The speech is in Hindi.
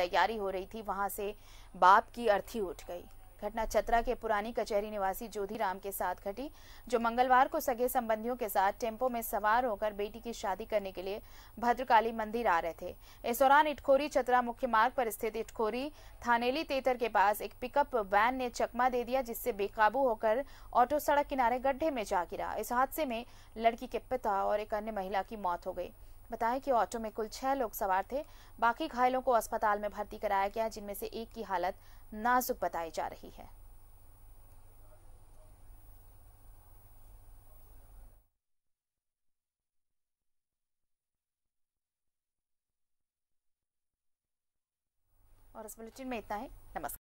तैयारी हो रही थी, वहां से बाप की अर्थी उठ गई। घटना चतरा के पुरानी कचहरी निवासी जोधीराम के साथ घटी, जो मंगलवार को सगे संबंधियों के साथ टेम्पो में सवार होकर बेटी की शादी करने के लिए भद्रकाली मंदिर आ रहे थे। इस दौरान इटखोरी चतरा मुख्य मार्ग पर स्थित इटखोरी थानेली तेतर के पास एक पिकअप वैन ने चकमा दे दिया, जिससे बेकाबू होकर ऑटो सड़क किनारे गड्ढे में जा गिरा। इस हादसे में लड़की के पिता और एक अन्य महिला की मौत हो गई। बताया कि ऑटो में कुल 6 लोग सवार थे। बाकी घायलों को अस्पताल में भर्ती कराया गया, जिनमें से एक की हालत नाजुक बताई जा रही है। और इस बुलेटिन में इतना ही। नमस्कार।